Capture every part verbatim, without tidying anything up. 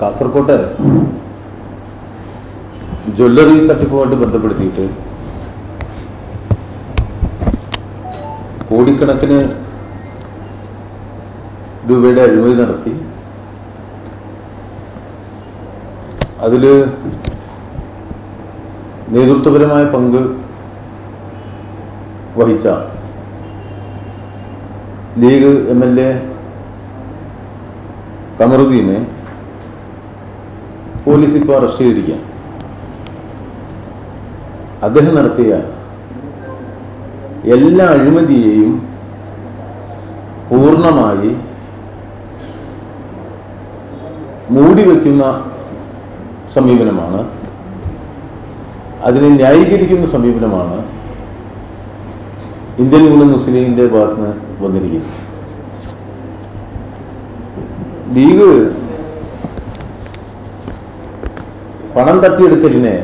കാസർകോട്ടെ ജ്വല്ലറി തട്ടിപ്പുമായിട്ട് ബന്ധപ്പെടുത്തിയിട്ട് കോടിക്കണക്കിന് രൂപയുടെ അഴിമതി നടത്തി. അതിൽ നേതൃത്വപരമായ പങ്ക് വഹിച്ച ലീഗ് എം എൽ എ കമറുദ്ദീനെ പോലീസ് ഇപ്പോൾ അറസ്റ്റ് ചെയ്തിരിക്കുക. അദ്ദേഹം നടത്തിയ എല്ലാ അഴിമതിയെയും പൂർണ്ണമായി മൂടിവെക്കുന്ന സമീപനമാണ്, അതിനെ ന്യായീകരിക്കുന്ന സമീപനമാണ് ഇന്ത്യൻ യൂണിയൻ മുസ്ലിമിൻ്റെ ഭാഗത്ത് നിന്ന് വന്നിരിക്കുന്നത്. ലീഗ് പണം തട്ടിയെടുത്തതിനെ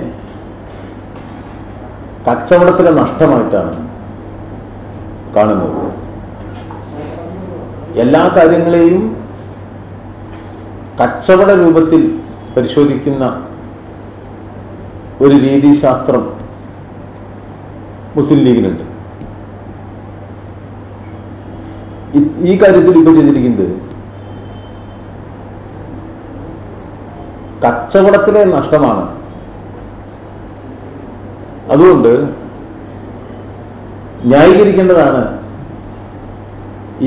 കച്ചവടത്തിലെ നഷ്ടമായിട്ടാണ് കാണുന്നത്. എല്ലാ കാര്യങ്ങളെയും കച്ചവട രൂപത്തിൽ പരിശോധിക്കുന്ന ഒരു രീതിശാസ്ത്രം മുസ്ലിം ലീഗിനുണ്ട്. ഈ കാര്യത്തിൽ ഇപ്പോൾ ചെയ്തിരിക്കുന്നത് കച്ചവടത്തിലെ നഷ്ടമാണ്. അതുകൊണ്ട് ന്യായീകരിക്കേണ്ടതാണ്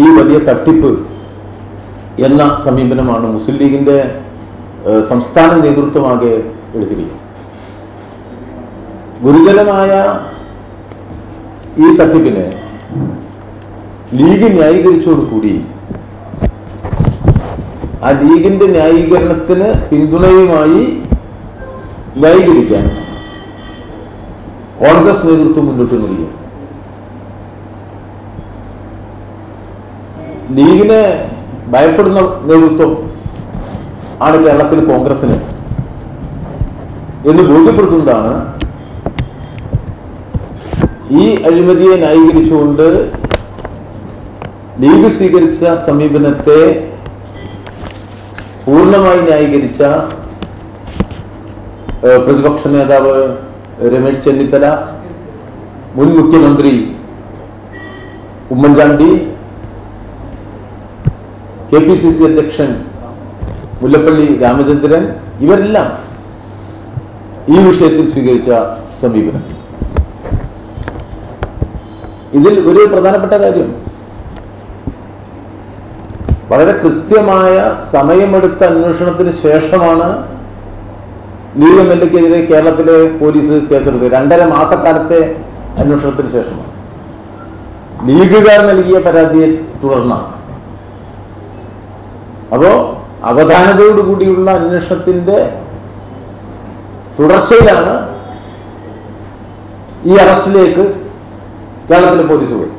ഈ വലിയ തട്ടിപ്പ് എന്ന സമീപനമാണ് മുസ്ലിം ലീഗിൻ്റെ സംസ്ഥാന നേതൃത്വമാകെ എടുത്തിരിക്കുന്നത്. ഗുരുതരമായ ഈ തട്ടിപ്പിനെ ലീഗ് ന്യായീകരിച്ചോടുകൂടി ആ ലീഗിൻ്റെ ന്യായീകരണത്തിന് പിന്തുണയുമായി ന്യായീകരിക്കാൻ കോൺഗ്രസ് നേതൃത്വം മുന്നോട്ട് നൽകി. ലീഗിനെ ഭയപ്പെടുന്ന നേതൃത്വം ആണ് കേരളത്തിൽ കോൺഗ്രസിന് എന്ന് ബോധ്യപ്പെടുത്തുന്നതാണ് ഈ അഴിമതിയെ ന്യായീകരിച്ചുകൊണ്ട് ലീഗ് സ്വീകരിച്ച സമീപനത്തെ പൂർണ്ണമായി ന്യായീകരിച്ച പ്രതിപക്ഷ നേതാവ് രമേശ് ചെന്നിത്തല, മുൻ മുഖ്യമന്ത്രി Oommen Chandy, K P C C അധ്യക്ഷൻ മുല്ലപ്പള്ളി രാമചന്ദ്രൻ ഇവരെല്ലാം ഈ വിഷയത്തിൽ സ്വീകരിച്ച സമീപനം. ഇതിൽ ഒരു പ്രധാനപ്പെട്ട കാര്യം, വളരെ കൃത്യമായ സമയമെടുത്ത അന്വേഷണത്തിന് ശേഷമാണ് ലീഗ് എം എൽ എക്കെതിരെ കേരളത്തിലെ പോലീസ് കേസെടുത്തത്. രണ്ടര മാസക്കാലത്തെ അന്വേഷണത്തിന് ശേഷമാണ് ലീഗുകാർ നൽകിയ പരാതിയെ തുടർന്നാണ്. അപ്പോൾ അവധാനതയോടുകൂടിയുള്ള അന്വേഷണത്തിൻ്റെ തുടർച്ചയിലാണ് ഈ അറസ്റ്റിലേക്ക് കേരളത്തിലെ പോലീസ് പോയി.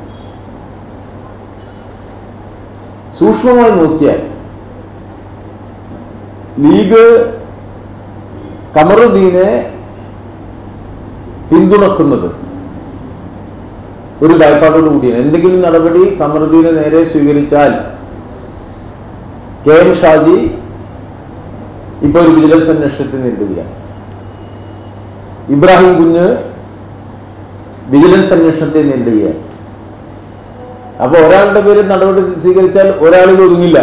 സൂക്ഷ്മമായി നോക്കിയാൽ ലീഗ് കമറുദ്ദീനെ പിന്തുണക്കുന്നത് ഒരു ഭയപ്പാടോട് കൂടിയാണ്. എന്തെങ്കിലും നടപടി കമറുദ്ദീനെ നേരെ സ്വീകരിച്ചാൽ കെ എം ഷാജി ഇപ്പോൾ ഒരു വിജിലൻസ് അന്വേഷണത്തിൽ നേരിടുകയാണ്. ഇബ്രാഹിം കുഞ്ഞ് വിജിലൻസ് അന്വേഷണത്തെ നേരിടുകയാണ്. അപ്പോൾ ഒരാളുടെ പേരിൽ നടപടി സ്വീകരിച്ചാൽ ഒരാളിൽ ഒതുങ്ങില്ല.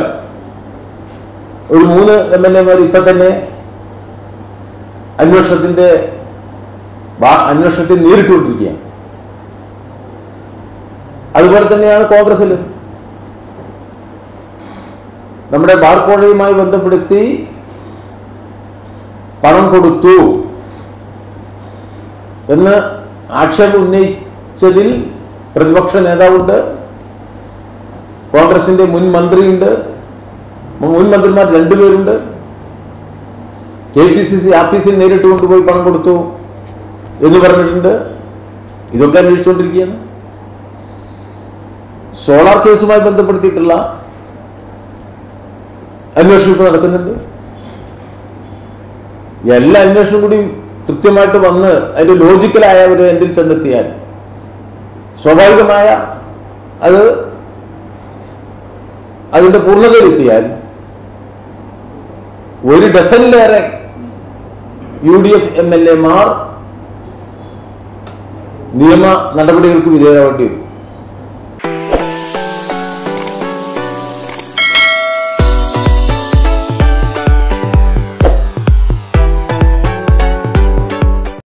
ഒരു മൂന്ന് എം എൽ എമാർ ഇപ്പം തന്നെ അന്വേഷണത്തിൻ്റെ അന്വേഷണത്തെ നേരിട്ടുകൊണ്ടിരിക്കുകയാണ്. അതുപോലെ തന്നെയാണ് കോൺഗ്രസിൽ. നമ്മുടെ ബാർക്കോഴയുമായി ബന്ധപ്പെടുത്തി പണം കൊടുത്തു എന്ന് ആക്ഷേപം ഉന്നയിച്ചതിൽ പ്രതിപക്ഷ നേതാവുണ്ട്, കോൺഗ്രസിൻ്റെ മുൻ മന്ത്രിയുണ്ട്, മുൻ മന്ത്രിമാർ രണ്ടുപേരുണ്ട്. കെ പി സി സി ആഫീസിൽ നേരിട്ട് കൊണ്ടുപോയി പണം കൊടുത്തു എന്ന് പറഞ്ഞിട്ടുണ്ട്. ഇതൊക്കെ അന്വേഷിച്ചുകൊണ്ടിരിക്കുകയാണ്. സോളാർ കേസുമായി ബന്ധപ്പെടുത്തിയിട്ടുള്ള അന്വേഷണം ഇപ്പോൾ നടക്കുന്നുണ്ട്. എല്ലാ അന്വേഷണം കൂടി കൃത്യമായിട്ട് വന്ന് അതിൻ്റെ ലോജിക്കലായ ഒരു എൻഡിൽ ചെന്നെത്തിയാൽ സ്വാഭാവികമായ അത് അതിൻ്റെ പൂർണ്ണതയിലെത്തിയാൽ ഒരു ഡസനിലേറെ U D F M L എമാർ നിയമ നടപടികൾക്ക് വിധേയരാകേണ്ടി വരും.